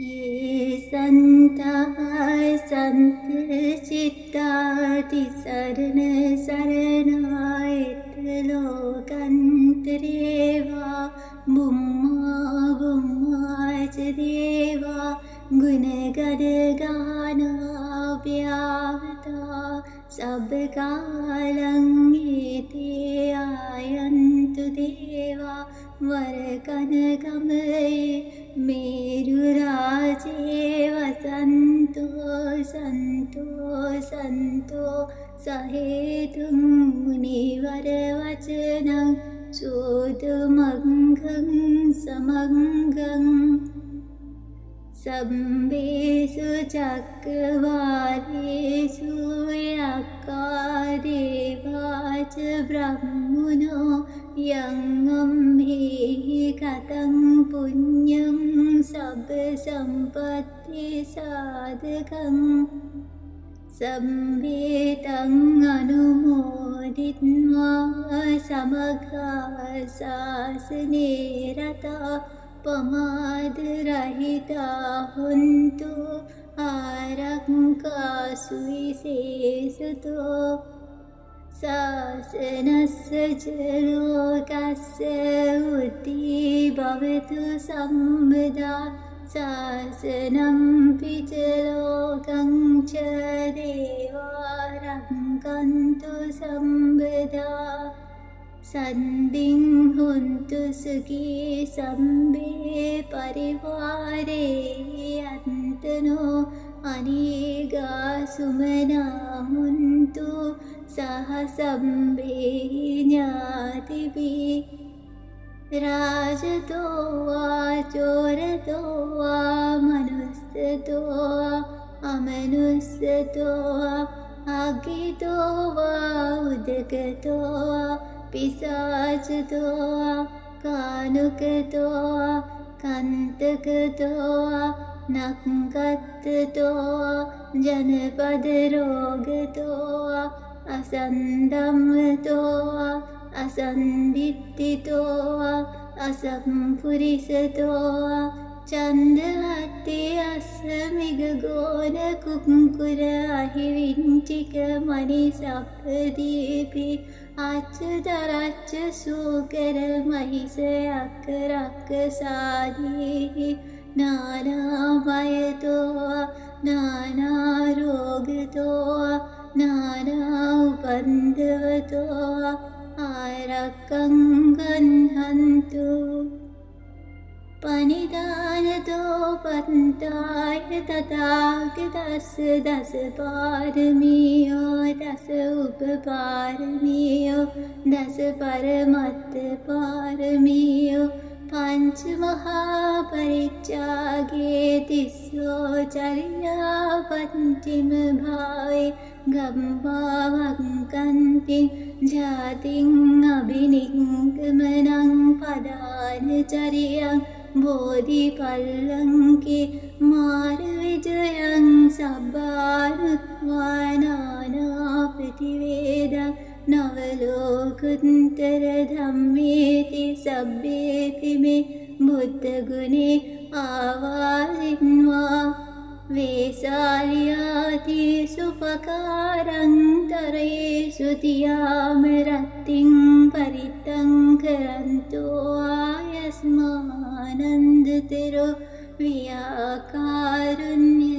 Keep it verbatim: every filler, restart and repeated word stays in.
ये संता संत चित्ताति शरण शरणायत लोकंतरेवा बुम्मा बुम्मा च देवा गुणगद गाना व्यावता सब कालंगीते आयंतु देवा वरकन कमये मेरुराजे वसंतो संतो संतो सहेतुं मुनिवर वचनं सोतुमंगं समंगं सम्बेषु चक्रवालेषु यक्कादेवाच ब्रह्मणो यंगं हि कतं पुण्यं सब्बसम्पत्ति साधकं सम्वेतं अनुमोदित्वा समग्र शासने रता पमाद रहिता हुन्तु आरंका सुविशेषतो शासनस्य च लोकस्य वृद्धिः भवतु सम्मदा शासनं च लोकं च देवारंकन्तु सम्मदा सन्धिं हुन्तु सुखी सम्भे परिवारे अन्तनो अनेका सुमना हुन्तु सह सम्भे ज्ञातिभिः राजतो वा चोरतो वा मनुष्यतो वा अमनुष्यतो वा आज्ञितो वा उदकतो वा पिशाचतो वा कानुकतो वा कंतकतो वा नक्कतो वा जनपदरोगतो वा असंदम्तो वा असंदित्तितो वा असंपुरिसतो वा चंदहत्ते अस्मिगगोन कुंकुर अहिविंचिक मणिसप्तदीपि अच्युतराच्च सूकर महिष अकरकसादि नानाभयतो नानारोगतो नानाउपद्रवतो आरक्कं गन्हन्तु पनिधानतो पन्ताय तथागतस्य दश पारमियो दश उपपारमियो दश परमत्पारमियो पंच महापरित्यागे तिस्रो चर्या पञ्चम भावे गम्भावङ्कन्ति जातिं अभिनिगमनं पदानचर्यां बोधिपल्लङ्के मार्गविजयं सब्बानुत्वानानाप्रतिवेदं नवलोकोत्तरधम्मेति सब्बेऽपि मे बुद्धगुणे आवारिन्वा वेशाल्याति सुपकारं तरेषु तियामरतिं परितं करन्तो आयस्मानन्दतिरो वियाकारुण्य